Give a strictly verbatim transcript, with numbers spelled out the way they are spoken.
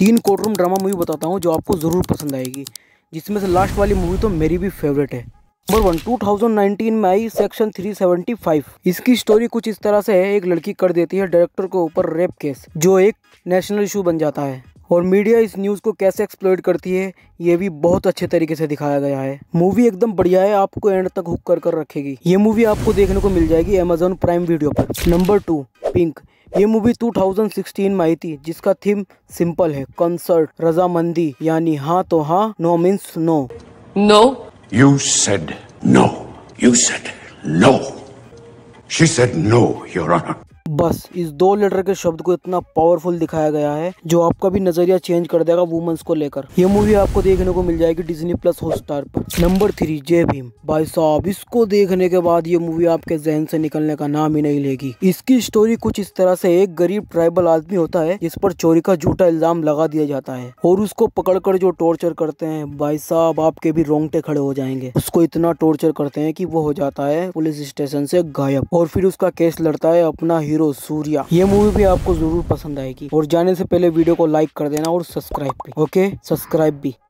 तीन courtroom drama movie बताता हूँ जो आपको ज़रूर पसंद आएगी, जिसमें से लास्ट वाली मूवी तो मेरी भी फेवरेट है। Number one, two thousand nineteen में आई सेक्शन थ्री सेवेंटी फाइव। इसकी स्टोरी कुछ इस तरह से है, एक लड़की कर देती है डायरेक्टर के ऊपर रेप केस, जो एक नेशनल इशू बन जाता है और मीडिया इस न्यूज़ को कैसे एक्सप्लॉइट करती है ये भी बहुत अच्छे तरीके से दिखाया गया है। मूवी एकदम बढ़िया है, आपको एंड तक हुक कर कर रखेगी। ये मूवी आपको देखने को मिल जाएगी अमेजॉन प्राइम वीडियो पर। Number two, pink. ये मूवी टू थाउजेंड सिक्सटीन में आई थी, जिसका थीम सिंपल है, कंसर्ट रजामंदी, यानी हाँ तो हाँ, no means no. No you said no, you said no, she said no your honour. बस इस दो लेटर के शब्द को इतना पावरफुल दिखाया गया है जो आपका भी नजरिया चेंज कर देगा वुमेन्स को लेकर। ये मूवी आपको देखने को मिल जाएगी डिज्नी प्लस हॉटस्टार पर। Number three, Jai Bhim. भाई साहब, इसको देखने के बाद ये मूवी आपके जहन से निकलने का नाम ही नहीं लेगी। इसकी स्टोरी कुछ इस तरह से, एक गरीब ट्राइबल आदमी होता है जिस पर चोरी का झूठा इल्जाम लगा दिया जाता है और उसको पकड़कर जो टॉर्चर करते हैं, भाई साहब आपके भी रोंगटे खड़े हो जाएंगे। उसको इतना टॉर्चर करते हैं कि वो हो जाता है पुलिस स्टेशन से गायब और फिर उसका केस लड़ता है अपना हीरो सूर्या। ये मूवी भी आपको जरूर पसंद आएगी। और जाने से पहले वीडियो को लाइक कर देना और सब्सक्राइब भी, ओके सब्सक्राइब भी।